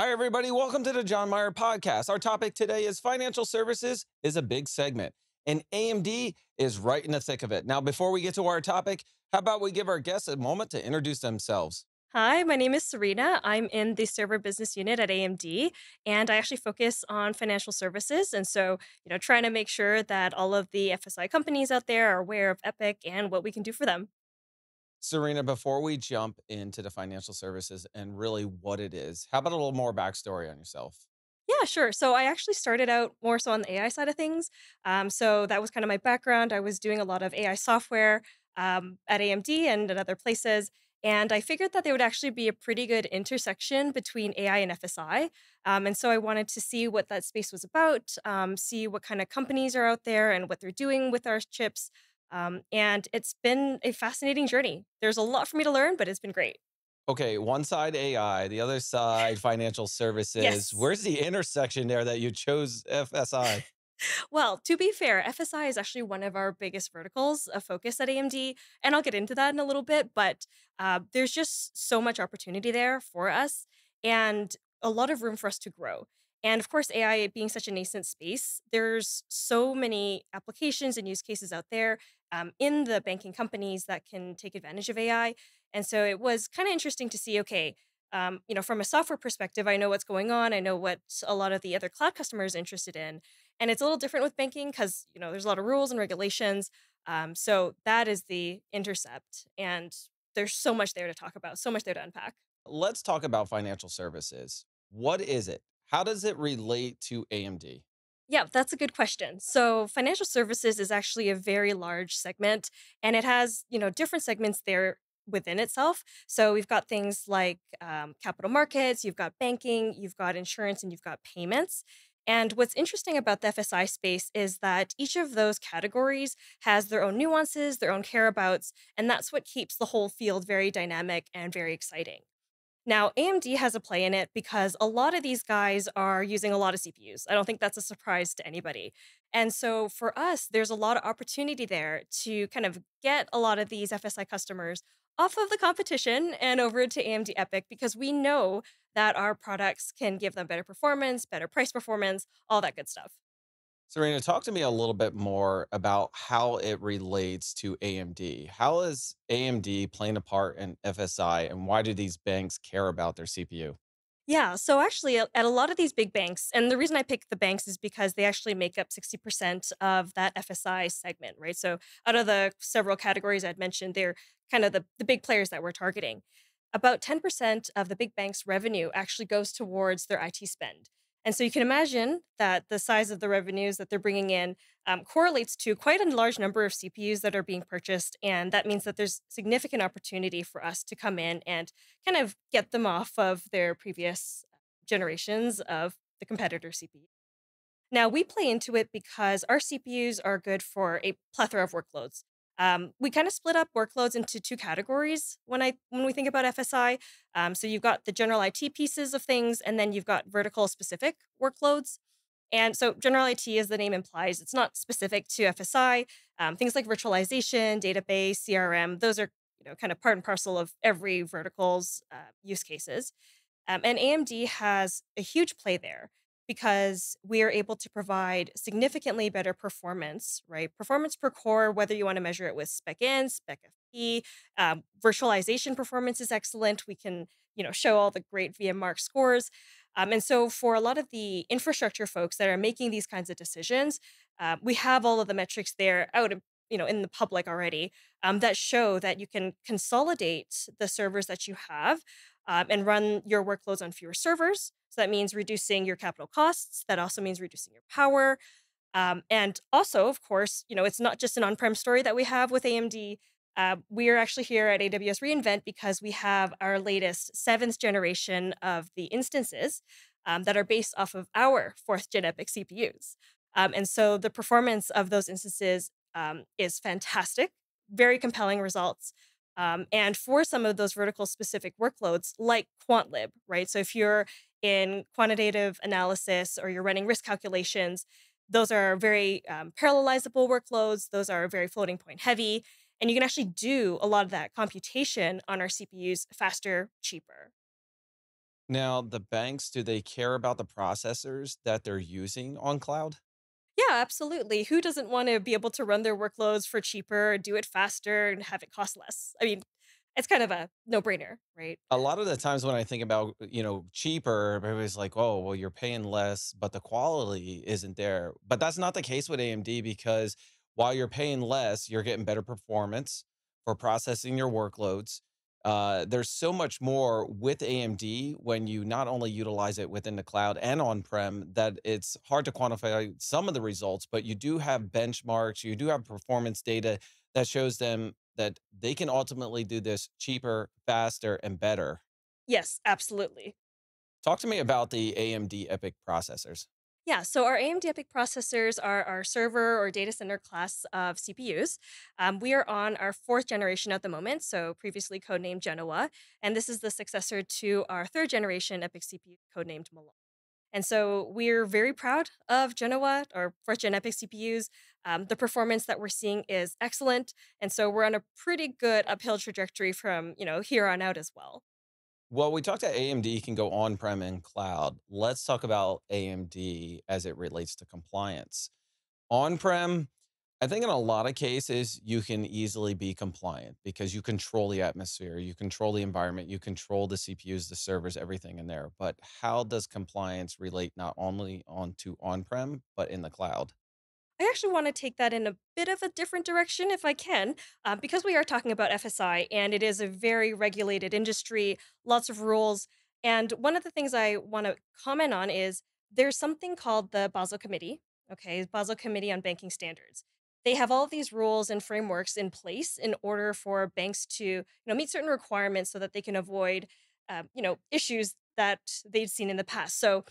Hi, everybody. Welcome to the Jon Myer podcast. Our topic today is financial services is a big segment, and AMD is right in the thick of it. Now, before we get to our topic, how about we give our guests a moment to introduce themselves? Hi, my name is Serena. I'm in the server business unit at AMD, and I actually focus on financial services. And so, trying to make sure that all of the FSI companies out there are aware of EPYC and what we can do for them. Serena, before we jump into the financial services and really what it is, how about a little more backstory on yourself? Yeah, sure. So I actually started out more so on the AI side of things. So that was kind of my background. I was doing a lot of AI software at AMD and at other places. And I figured that there would actually be a pretty good intersection between AI and FSI. And so I wanted to see what that space was about, see what kind of companies are out there and what they're doing with our chips. And it's been a fascinating journey. There's a lot for me to learn, but it's been great. Okay, one side AI, the other side financial services. Yes. Where's the intersection there that you chose FSI? Well, to be fair, FSI is actually one of our biggest verticals of focus at AMD, and I'll get into that in a little bit, but there's just so much opportunity there for us and a lot of room for us to grow. And of course, AI being such a nascent space, there's so many applications and use cases out there in the banking companies that can take advantage of AI. And so it was kind of interesting to see, okay, from a software perspective, I know what's going on. I know what a lot of the other cloud customers are interested in. And it's a little different with banking because, there's a lot of rules and regulations. So that is the intercept. And there's so much there to talk about, so much there to unpack. Let's talk about financial services. What is it? How does it relate to AMD? Yeah, that's a good question. So financial services is actually a very large segment, and it has, different segments there within itself. So we've got things like capital markets, you've got banking, you've got insurance, and you've got payments. And what's interesting about the FSI space is that each of those categories has their own nuances, their own careabouts, and that's what keeps the whole field very dynamic and very exciting. Now, AMD has a play in it because a lot of these guys are using a lot of CPUs. I don't think that's a surprise to anybody. And so for us, there's a lot of opportunity there to kind of get a lot of these FSI customers off of the competition and over to AMD EPYC because we know that our products can give them better performance, better price performance, all that good stuff. Serena, talk to me a little bit more about how it relates to AMD. How is AMD playing a part in FSI, and why do these banks care about their CPU? Yeah, so actually at a lot of these big banks, and the reason I picked the banks is because they actually make up 60% of that FSI segment, right? So out of the several categories I'd mentioned, they're kind of the big players that we're targeting. About 10% of the big banks' revenue actually goes towards their IT spend. And so you can imagine that the size of the revenues that they're bringing in correlates to quite a large number of CPUs that are being purchased. And that means that there's significant opportunity for us to come in and kind of get them off of their previous generations of the competitor CPU. Now, we play into it because our CPUs are good for a plethora of workloads. We kind of split up workloads into two categories when we think about FSI. So you've got the general IT pieces of things, and then you've got vertical specific workloads. And so general IT, as the name implies, it's not specific to FSI. Things like virtualization, database, CRM, those are kind of part and parcel of every vertical's use cases. And AMD has a huge play there, because we are able to provide significantly better performance, right? Performance per core, whether you want to measure it with SPECint, SPECfp, virtualization performance is excellent. We can, show all the great VMmark scores. And so for a lot of the infrastructure folks that are making these kinds of decisions, we have all of the metrics there out of, in the public already that show that you can consolidate the servers that you have and run your workloads on fewer servers. So that means reducing your capital costs. That also means reducing your power. And also, of course, it's not just an on-prem story that we have with AMD. We are actually here at AWS re:Invent because we have our latest 7th generation of the instances that are based off of our 4th-gen EPYC CPUs. And so the performance of those instances is fantastic, very compelling results. And for some of those vertical specific workloads like Quantlib, right? So if you're in quantitative analysis or you're running risk calculations, those are very parallelizable workloads. Those are very floating point heavy. And you can actually do a lot of that computation on our CPUs faster, cheaper. Now, the banks, do they care about the processors that they're using on cloud? Yeah, absolutely. Who doesn't want to be able to run their workloads for cheaper, do it faster, and have it cost less? I mean, it's kind of a no-brainer, right? A lot of the times when I think about, you know, cheaper, everybody's like, oh, well, you're paying less, but the quality isn't there. But that's not the case with AMD, because while you're paying less, you're getting better performance for processing your workloads. There's so much more with AMD when you not only utilize it within the cloud and on-prem that it's hard to quantify some of the results, but you do have benchmarks, you do have performance data that shows them that they can ultimately do this cheaper, faster, and better. Yes, absolutely. Talk to me about the AMD EPYC processors. Yeah, so our AMD EPYC processors are our server or data center class of CPUs. We are on our 4th generation at the moment, so previously codenamed Genoa, and this is the successor to our 3rd generation EPYC CPU codenamed Milan. And so we're very proud of Genoa, our 4th-gen EPYC CPUs. The performance that we're seeing is excellent, and so we're on a pretty good uphill trajectory from, you know, here on out as well. Well, we talked about AMD can go on-prem and cloud. Let's talk about AMD as it relates to compliance. On-prem, I think in a lot of cases, you can easily be compliant because you control the atmosphere, you control the environment, you control the CPUs, the servers, everything in there. But how does compliance relate not only onto on-prem, but in the cloud? I actually want to take that in a bit of a different direction if I can, because we are talking about FSI and it is a very regulated industry, lots of rules. And one of the things I want to comment on is there's something called the Basel Committee, okay, Basel Committee on Banking Standards. They have all of these rules and frameworks in place in order for banks to, you know, meet certain requirements so that they can avoid, you know, issues that they've seen in the past. So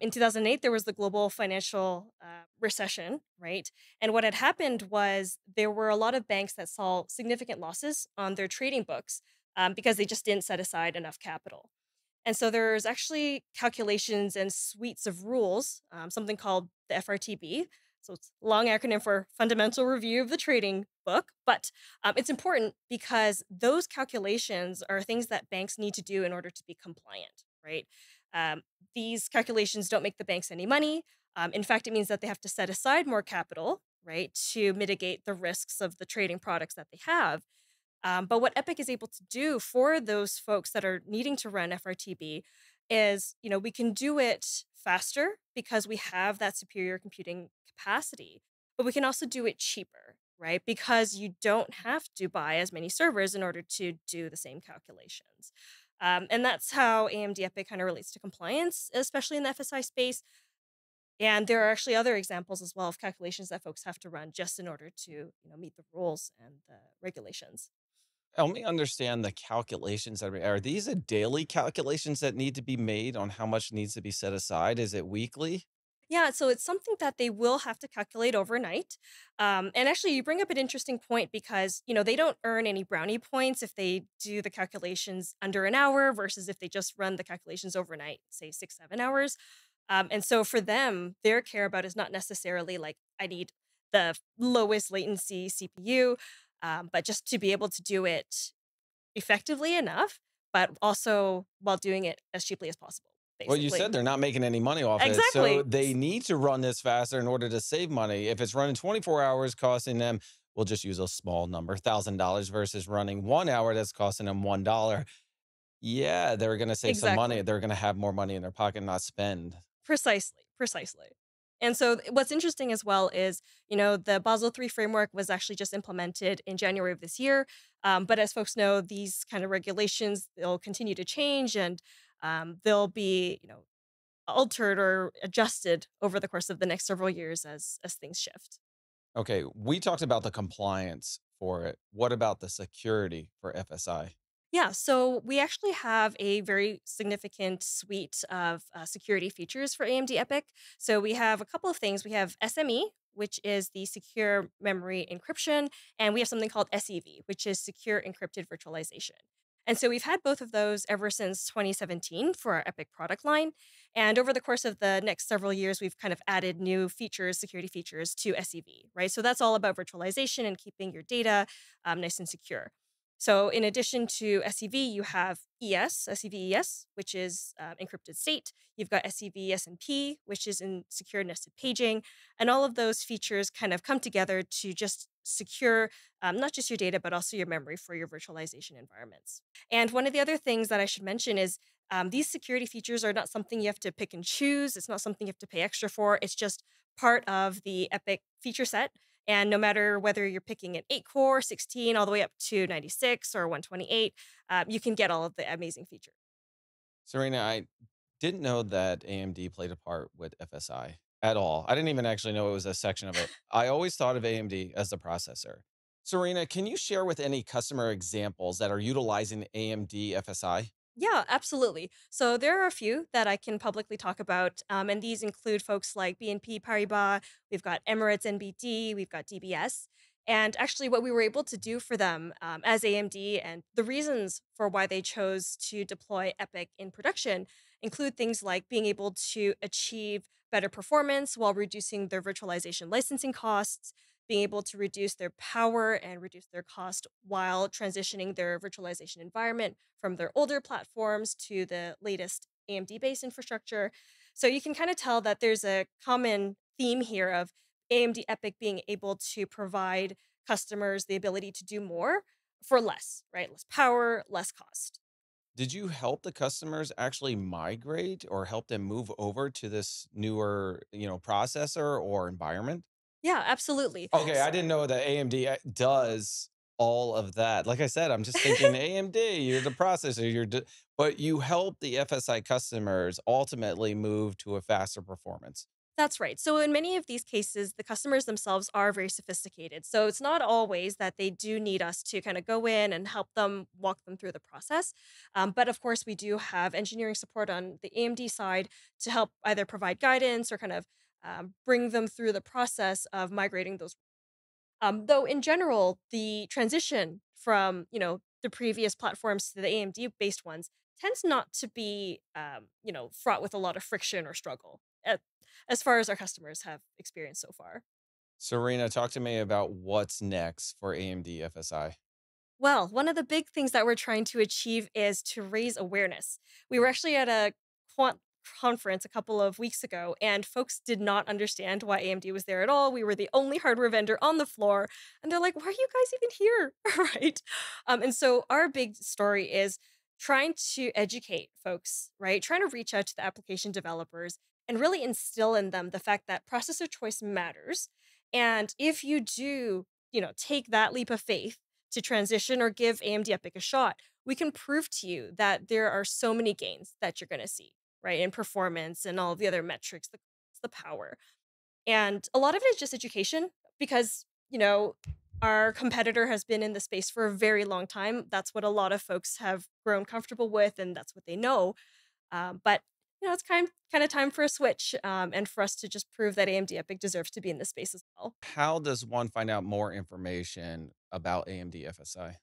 in 2008, there was the global financial recession, right? And what had happened was there were a lot of banks that saw significant losses on their trading books because they just didn't set aside enough capital. And so there's actually calculations and suites of rules, something called the FRTB. So it's a long acronym for Fundamental Review of the Trading Book. But it's important because those calculations are things that banks need to do in order to be compliant, right? These calculations don't make the banks any money. In fact, it means that they have to set aside more capital, right, to mitigate the risks of the trading products that they have. But what EPYC is able to do for those folks that are needing to run FRTB is, you know, we can do it faster because we have that superior computing capacity, but we can also do it cheaper, right? Because you don't have to buy as many servers in order to do the same calculations. And that's how AMD EPYC kind of relates to compliance, especially in the FSI space. And there are actually other examples as well of calculations that folks have to run just in order to, you know, meet the rules and the regulations. Help me understand the calculations. Are these a daily calculations that need to be made on how much needs to be set aside? Is it weekly? Yeah, so it's something that they will have to calculate overnight. And actually, you bring up an interesting point because, you know, they don't earn any brownie points if they do the calculations under an hour versus if they just run the calculations overnight, say 6-7 hours. And so for them, their care about is not necessarily like, I need the lowest latency CPU, but just to be able to do it effectively enough, but also while doing it as cheaply as possible. Basically. Well, you said they're not making any money off it. So they need to run this faster in order to save money. If it's running 24 hours costing them, we'll just use a small number, $1,000 versus running 1 hour that's costing them $1. Yeah, they're going to save some money. They're going to have more money in their pocket and not spend. Precisely, precisely. And so what's interesting as well is, you know, the Basel III framework was actually just implemented in January of this year. But as folks know, these kind of regulations, they'll continue to change and they'll be, you know, altered or adjusted over the course of the next several years as things shift. Okay, we talked about the compliance for it. What about the security for FSI? Yeah, so we actually have a very significant suite of security features for AMD EPYC. So we have a couple of things. We have SME, which is the secure memory encryption, and we have something called SEV, which is secure encrypted virtualization. And so we've had both of those ever since 2017 for our EPYC product line. And over the course of the next several years, we've kind of added new features, security features to SEV, right? So that's all about virtualization and keeping your data nice and secure. So in addition to SEV, you have ES, SEV-ES, which is encrypted state. You've got SEV-SNP, which is in secure nested paging. And all of those features kind of come together to just secure not just your data, but also your memory for your virtualization environments. And one of the other things that I should mention is these security features are not something you have to pick and choose. It's not something you have to pay extra for. It's just part of the EPYC feature set. And no matter whether you're picking an 8-core, 16, all the way up to 96 or 128, you can get all of the amazing features. Serena, I didn't know that AMD played a part with FSI at all. I didn't even actually know it was a section of it. I always thought of AMD as the processor. Serena, can you share with any customer examples that are utilizing AMD FSI? Yeah, absolutely. So there are a few that I can publicly talk about, and these include folks like BNP Paribas, we've got Emirates NBD, we've got DBS. And actually what we were able to do for them as AMD and the reasons for why they chose to deploy EPYC in production include things like being able to achieve better performance while reducing their virtualization licensing costs, being able to reduce their power and reduce their cost while transitioning their virtualization environment from their older platforms to the latest AMD-based infrastructure. So you can kind of tell that there's a common theme here of AMD EPYC being able to provide customers the ability to do more for less, right? Less power, less cost. Did you help the customers actually migrate or help them move over to this newer, processor or environment? Yeah, absolutely. Okay, I didn't know that AMD does all of that. Like I said, I'm just thinking AMD, you're the processor, but you help the FSI customers ultimately move to a faster performance. That's right. So in many of these cases, the customers themselves are very sophisticated. So it's not always that they do need us to kind of go in and help them walk them through the process. But of course, we do have engineering support on the AMD side to help either provide guidance or kind of bring them through the process of migrating those. Though in general, the transition from the previous platforms to the AMD-based ones tends not to be fraught with a lot of friction or struggle, as far as our customers have experienced so far. Serena, talk to me about what's next for AMD FSI. Well, one of the big things that we're trying to achieve is to raise awareness. We were actually at a Quantlib conference a couple of weeks ago, and folks did not understand why AMD was there at all. We were the only hardware vendor on the floor, and they're like, why are you guys even here? Right? And so our big story is trying to educate folks, right? Trying to reach out to the application developers and really instill in them the fact that processor choice matters. And if you do, take that leap of faith to transition or give AMD EPYC a shot, we can prove to you that there are so many gains that you're going to see, right? In performance and all of the other metrics, the power. And a lot of it is just education because, our competitor has been in the space for a very long time. That's what a lot of folks have grown comfortable with, and that's what they know. But it's kind of time for a switch and for us to just prove that AMD EPYC deserves to be in this space as well. How does one find out more information about AMD FSI?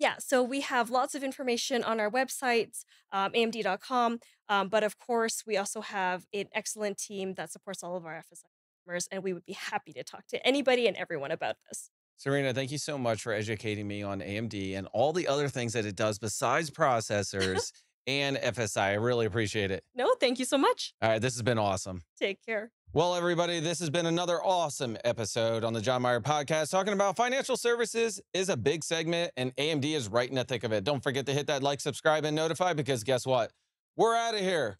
Yeah, so we have lots of information on our websites, amd.com. But of course, we also have an excellent team that supports all of our FSI customers, and we would be happy to talk to anybody and everyone about this. Serena, thank you so much for educating me on AMD and all the other things that it does besides processors and FSI. I really appreciate it. No, thank you so much. All right, this has been awesome. Take care. Well, everybody, this has been another awesome episode on the Jon Myer Podcast, talking about financial services is a big segment, and AMD is right in the thick of it. Don't forget to hit that like, subscribe, and notify, because guess what? We're out of here.